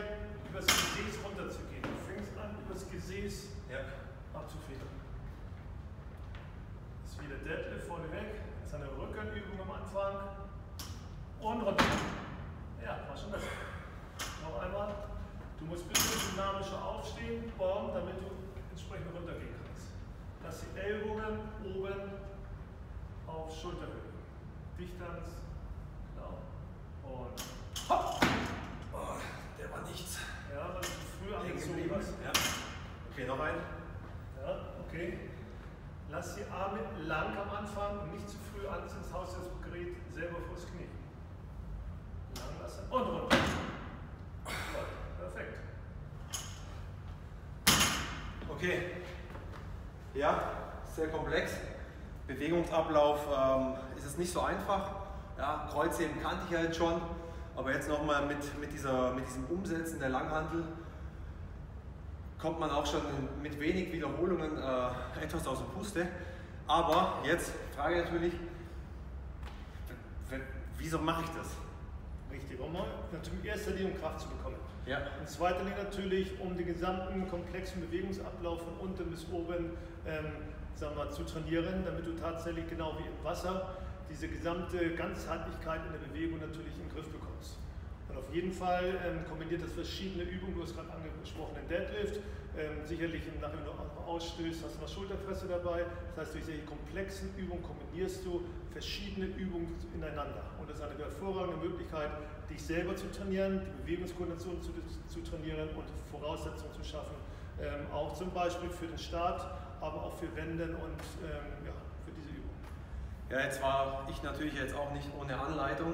mehr übers Gesäß runterzugehen. Du fängst an, übers Gesäß abzufedern. Das ist wieder Deadlift vorne weg. Das ist eine Rückenübung am Anfang. Und runter. Ja, war schon besser. Noch einmal. Du musst ein bisschen dynamischer aufstehen, bauen, damit du entsprechend runtergehen kannst. Dass die Ellbogen oben auf Schulterhöhe. Dichtans. Genau. Und hopp! Oh, der war nichts. Ja, weil du früh angezogen hast. Ja. Okay, noch ein. Ja, okay. Lass die Arme lang am Anfang und nicht zu früh alles ins Haushaltsgerät selber vors Knie. Lang lassen und runter. Perfekt. Okay. Ja, sehr komplex. Bewegungsablauf ist es nicht so einfach. Ja, Kreuzheben kannte ich ja jetzt schon, aber jetzt nochmal mit diesem Umsetzen der Langhantel kommt man auch schon mit wenig Wiederholungen etwas aus der Puste. Aber jetzt frage ich natürlich, wieso mache ich das? Richtig, um natürlich in erster Linie um Kraft zu bekommen. Ja. In zweiter Linie natürlich, um den gesamten komplexen Bewegungsablauf von unten bis oben sagen wir, zu trainieren, damit du tatsächlich genau wie im Wasser diese gesamte Ganzheitlichkeit in der Bewegung natürlich in den Griff bekommst. Und auf jeden Fall kombiniert das verschiedene Übungen, du hast gerade angesprochen den Deadlift, sicherlich nachdem du auch ausstößt, hast du noch Schulterpresse dabei, das heißt durch solche komplexen Übungen kombinierst du verschiedene Übungen ineinander. Und das ist eine hervorragende Möglichkeit, dich selber zu trainieren, die Bewegungskoordination zu trainieren und Voraussetzungen zu schaffen, auch zum Beispiel für den Start, aber auch für Wenden und ja, für diese Übung. Ja, jetzt war ich natürlich jetzt auch nicht ohne Anleitung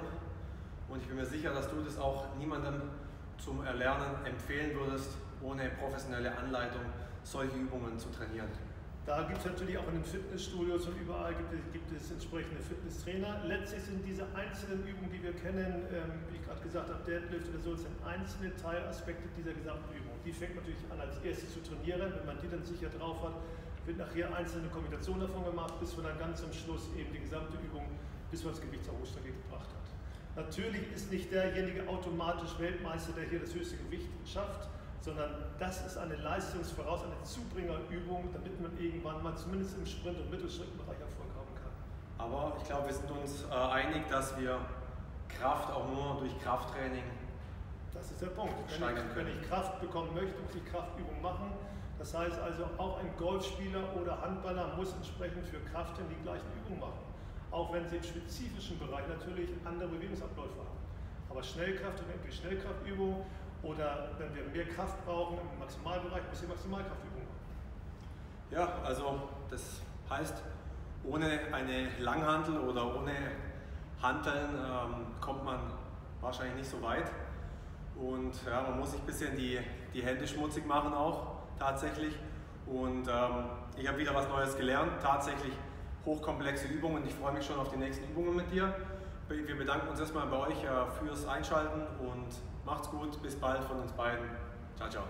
und ich bin mir sicher, dass du das auch niemandem zum Erlernen empfehlen würdest, ohne professionelle Anleitung solche Übungen zu trainieren. Da gibt es natürlich auch in den Fitnessstudios und überall gibt es entsprechende Fitnesstrainer. Letztlich sind diese einzelnen Übungen, die wir kennen, wie ich gerade gesagt habe, Deadlift oder so, sind einzelne Teilaspekte dieser gesamten Übung. Die fängt natürlich an als erstes zu trainieren, wenn man die dann sicher drauf hat, wird nachher einzelne Kombination davon gemacht, bis man dann ganz am Schluss eben die gesamte Übung, bis man das Gewicht zur Hochstrecke gebracht hat. Natürlich ist nicht derjenige automatisch Weltmeister, der hier das höchste Gewicht schafft, sondern das ist eine Leistungsvoraus, eine Zubringerübung, damit man irgendwann mal zumindest im Sprint- und Mittelstreckenbereich Erfolg haben kann. Aber ich glaube, wir sind uns einig, dass wir Kraft auch nur durch Krafttraining steigern können. Das ist der Punkt. Wenn ich Kraft bekommen möchte, muss ich Kraftübungen machen. Das heißt also, auch ein Golfspieler oder Handballer muss entsprechend für Kraft in die gleichen Übungen machen. Auch wenn sie im spezifischen Bereich natürlich andere Bewegungsabläufe haben. Aber Schnellkraft und irgendwie Schnellkraftübung oder wenn wir mehr Kraft brauchen im Maximalbereich, müssen wir Maximalkraftübungen machen. Ja, also das heißt, ohne eine Langhantel oder ohne Hanteln kommt man wahrscheinlich nicht so weit. Und ja, man muss sich ein bisschen die Hände schmutzig machen auch. Tatsächlich. Und ich habe wieder was Neues gelernt. Tatsächlich hochkomplexe Übungen. Ich freue mich schon auf die nächsten Übungen mit dir. Wir bedanken uns erstmal bei euch fürs Einschalten und macht's gut. Bis bald von uns beiden. Ciao, ciao.